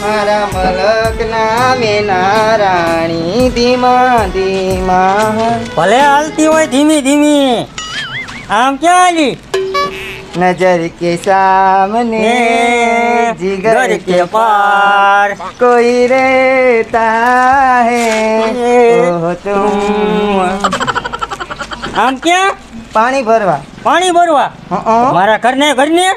Mara malakna menarani dhima dhima. Bale halti hoy dhimi dhimi. Aam kya hali? नजर के सामने जिगर के पार कोई रहता है ओ तुम। आम क्या? पानी भरवा, पानी भरवा। મારા ઘરને ઘરને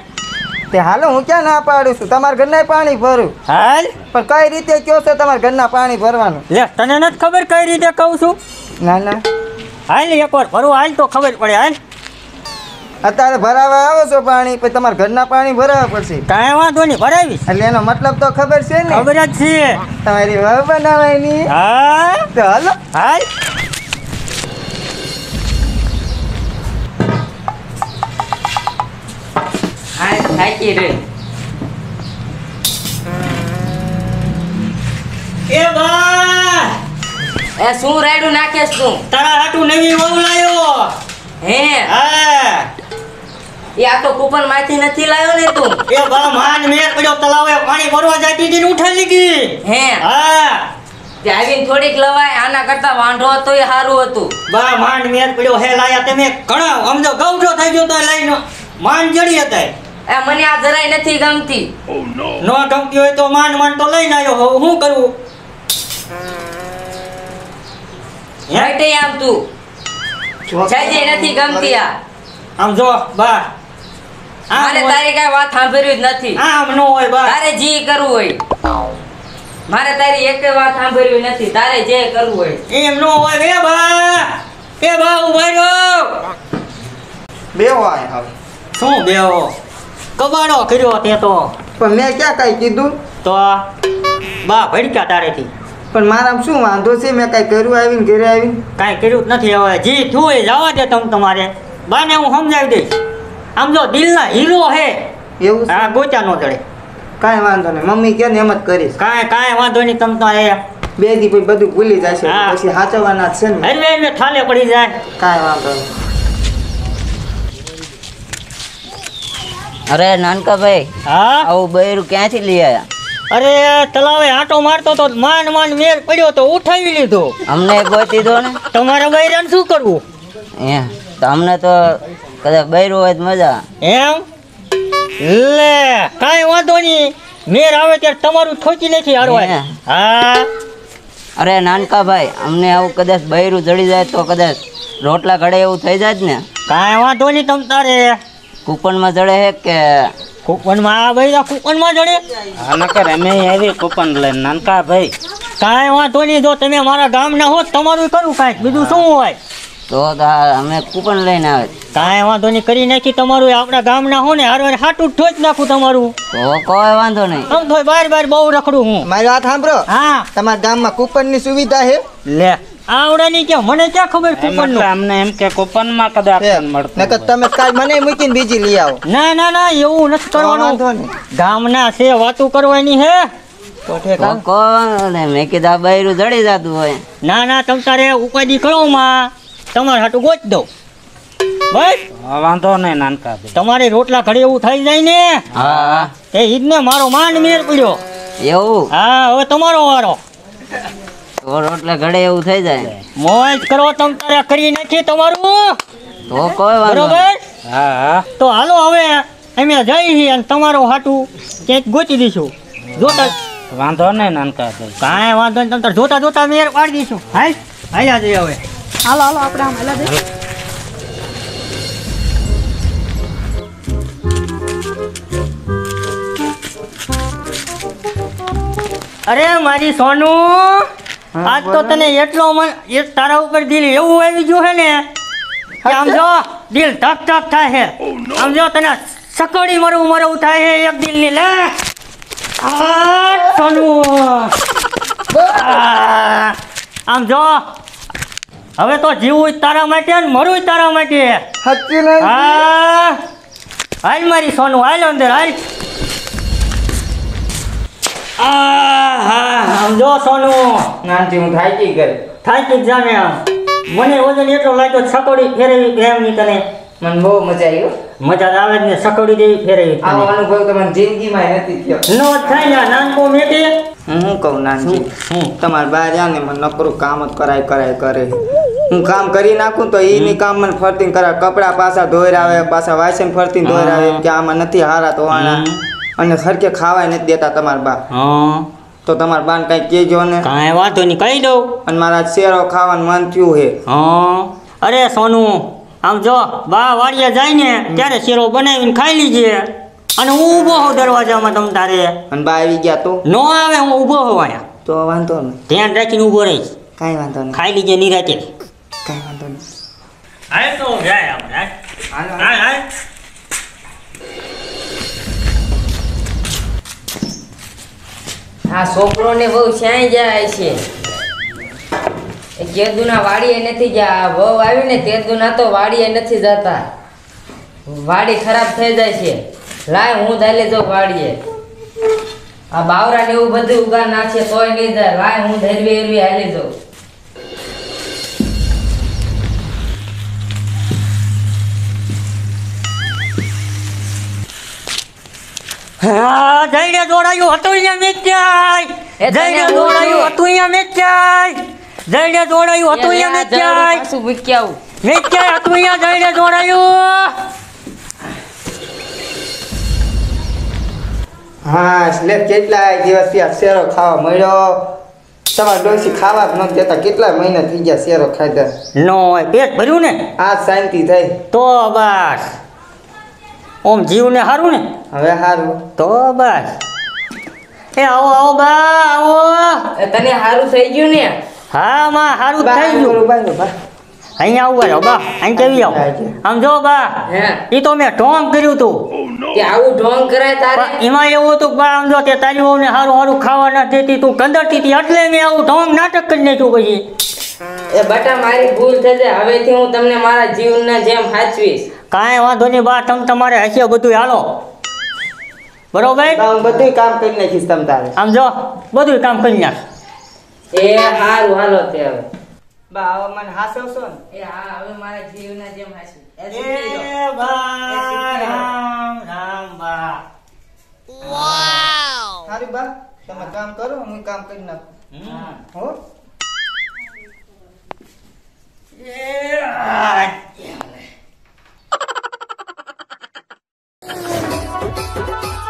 તે હાલો હું ક્યાં ના પાડું છું, તમાર ઘરને પાણી ભરું હાલ, પણ કઈ રીતે કયો છો તમાર ઘરના પાણી ભરવાનું? લે તને નથી ખબર કઈ રીતે કહું છું? ના ના હાલ એકવાર ભરું હાલ તો ખબર પડે હાલ। અત્યારે ભરાવા આવો છો પાણી, પછી તમારા ઘરના પાણી ભરાવા પડશે। કાંઈ વાંધો નહીં ભરાવીશ, એટલે એનો મતલબ તો ખબર છે ને? ખબર જ છે તમારી વાવ બનાવવાની। હા તો હાલો હાલ હાલ થાકી રે એ બા એ શું રાયડું નાખેશ તું? તારા હાટું નવી વાવ લાયો હે? હા યા તો કુપન માંથી નથી લાયો ને તું? એ બા માન મેર પડ્યો તલાવે પાણી ભરવા જાતી દીને ઉઠાઈ લીધી હે? હા તે આવીને થોડીક લવાય, આના કરતા વાંઢો તો એ સારું હતું। બા માન મેર પડ્યો હે લાયા તમે ઘણા સમજો ગૌઢો થઈ ગયો તો લઈને માન જડી હતા એ મને આ જરાય નથી ગમતી। ઓ નો નો ગમતી હોય તો માન માન તો લઈને આવ્યો હો, શું કરું હેટે આમ તું જાજે નથી ગમતી આ આમ જો બા મારે તારી કઈ વાત સાંભળ્યું જ નથી। આમ નો હોય બા, તારે જે કરવું હોય, મારે તારી એક વાત સાંભળ્યું નથી, તારે જે કરવું હોય એમ નો હોય રે બા। એ બા ઉભર્યો બેહો આય હવે શું બેહો કબાડો કર્યો તે તો? પણ મેં ક્યાં કઈ કીધું તો બા ભડક્યા તારેથી? પણ મારામાં શું વાંધો છે? મેં કઈ કર્યું? આવીને ઘરે આવીને કઈ કર્યું જ નથી। હવે જી થયું એ જવા દે તમ તમારે, બાને હું સમજાવી દઈશ। આમ જો દિલના હીરો હે એવું હા ગોચા નો ચડે। કાંઈ વાંધો નહીં, મમ્મી કે એમ જ કરીશ। કાંઈ વાંધો નહીં, તમ તો બે દી પછી બધું ભૂલી જશે, પછી સાચવવાના છે ને હરવે હરવે ઠાલે પડી જાય। કાંઈ વાંધો નહીં। અરે નાનકા ભાઈ હા આવું બૈરું ક્યાંથી લઈ આવ્યા? અરે તલાવે આટો મારતો તો માન માન મેર પડ્યો તો ઉઠાવી લીધો, અમને ગોતી દો ને। તમારા બૈરાને શું કરવું? હે તમને તો કદાચ બૈરું હોય તો મજા એમ લે? કાંઈ વાંધો નહીં, મેર આવે ત્યારે તમારું ઠોકી લેખી હારવાય। હા અરે નાનકા ભાઈ અમને આવું કદાચ બૈરું જડી જાય તો કદાચ રોટલા ઘડે એવું થઈ જાય જ ને? કાંઈ વાંધો નહીં, તમ તારે કૂપનમાં જડે હે કે કૂપનમાં? ભાઈ કૂપનમાં જડે હા નકર અમે આવી કૂપન લે નાનકા ભાઈ। કાંઈ વાંધો નહીં, જો તમે મારા ગામના હો તમારું કરું કાંઈક, બીજું શું હોય તો અમે કૂપન લઈને આવે। કાંઈ વાંધો નહીં, કરી નાખી તમારું, આપણા ગામના હો ને હારવાર હાટું ઠોઈ જ નાખું તમારું તો કોઈ વાંધો નહીં। આમ થોય બાર બાર બહુ રખડું હું। મારી વાત સાંભળો, હા તમારા ગામમાં કૂપનની સુવિધા હે? લે આવડાની કે મને ક્યાં ખબર કૂપન નું? અમને એમ કે કૂપન માં કદાચ મળતું નકર તમે કાલ મને મૂકીને બીજી લઈ આવો। ના ના ના એવું નથી કરવાનું, ગામના છે વાતો કરવાની હે તો ઠેકા કોને મે કીધા બૈરું જડી જાતું હોય। ના ના તમ તારે ઉપાડી કરો માં, તમાર હાટું ગોત દઉં બસ। વાંધો નહીં નાનકા, તમારે રોટલા ઘડે એવું થઈ જાય ને? હા એ ઈદ ને મારો માન મેર પડ્યો એવું? હા હવે તમારો વારો, રોટલા ઘડે એવું થઈ જાય। મોજ કરો તમ તારે, કરી નાખી તમારું તો કોઈ વાંધો બરોબર। હા તો હાલો હવે અમે જઈ છીએ અને તમારું હાટું ક્યાંક ગોતી દઈશું જોતા। વાંધો નહીં નાનકા, કાંઈ વાંધો નહીં, તમે જોતા જોતા મેર પાડી દઈશું। હાલ હાલ્યા જઈએ હવે, હાલો હાલો આપણે આમ હાલ્યા જઈએ। અરે મારી સોનું આજ તો તને એટલો તારા ઉપર દિલ એવું આવી ગયું છે ને આમ જો દિલ ધક ધક થાય છે, આમ જો તને સકોડી મરવું મરવું થાય છે એક દિલ ની લે આમ જો। હવે તો જીવું તારા માટે ને મરવું તારા માટે, સાચી ને? હા હાલ મારી સોનું હાલ અંદર હાલ। સમજો સોનું નાનથી હું થાકી ગઈ, થાકી જામે મને વજન એટલો લાગ્યો છકોડી ફેરવી પ્રેમની તને, મને બહુ મજા આવી મજા આવે ને સકડી દેવી ફેરવી આવો અનુભવ તમને જિંદગીમાં નથી થયો ન થાય ના નાનકો મેકે હું કહું નાનજી તમાર બહાર જાને મને નકરું કામ જ કરાય કરે હું કામ કરી નાખું તો ઈની કામ મને ફરતીન કરા કપડા પાછા ધોઈ આવે પાછા વાસણ ફરતીન ધોઈ આવે કે આમાં નથી હારા તો આના અને સરકે ખાવાય નથી દેતા તમાર બા હા તો તમાર બાન કઈ કેજો ને કાંઈ વાતો ની કહી દઉં અને મારા શેરો ખાવાનું મન થયું હે હા અરે સોનુ આમ જો બા વાડિયા જાય ને ત્યારે શેરો બનાવીને ખાઈ લીજે અને હું ઊભો હો દરવાજામાં તમ તારે અને બા આવી ગયા તો નો આવે હું ઊભો હો આયા તો વાંધો ન ધ્યાન રાખીને ઊભો રહીશ કાઈ વાંધો ન ખાઈ લીજે નિરાતે કાઈ વાંધો ન આય તો જાય આમ આય આય આય આ છોકરો ને બહુ છાઈ જાય છે કેદુના વાડીએ નથી ગયા બહુ આવી ને તેદુના તો વાડીએ નથી જતા વાડી ખરાબ થઈ જાય છે લાય હું દાલે જો વાડીએ આ બાવરા ને એવું બધું ઉગા નાખે તોય નહીં જાય લાય હું ધરવી હાલી જો હા જઈને દોડાયું હતું અહીંયા મેચાય જઈને દોડાયું હતું અહીંયા મેચાય જઈને દોડાયું હતું અહીંયા મેચાય પાછું વિક્યાઉ મેચાય હતું અહીંયા જઈને દોડાયું હા એટલે કેટલાય દિવસથી આ શેરો ખાવા મળ્યો તમાર ડોસી ખાવા જ ન દેતા કેટલા મહિના થઈ ગયા શેરો ખાધા નો પેટ ભર્યું ને આ શાંતિ થઈ તો બસ ઓમ જીવને હારું ને હવે હારું તો બસ એ આવો આવો બા આવો એ તને હારું થઈ ગયું ને હા માં હારું થઈ ગયું બા અહીંયા આવો બા બા અહીં કેવી આવો આમ જો બા ઈ તો મે ઢોંગ કર્યું તો કે આવું ઢોંગ કરાય તારે એમાં એવું તો બા આમ જો કે તારી ઓને હારું હારું ખાવા ન દેતી તું કંદરતી હતી એટલે મે આવું ઢોંગ નાટક કરી નાખ્યું પછી એ બટા મારી ભૂલ થઈ જાય હવેથી હું તમને મારા જીવનના જેમ સાચવીશ કાંઈ વાંધો નહીં બા તમ તમારે હસીએ બધું હાલો બરોબર હું બધું કામ કરી નાખીશ તમ તારે આમ જો બધું કામ કરી નાખ એ હારું હાલો તે હવે બા હવે મને હાસવશો ને એ હા હવે મારા જીવનના જેમ હાસવી એ બા રામ રામ બા વાવ સારું બા તમે કામ કરો હું કામ કરી નાખું હો Yeah.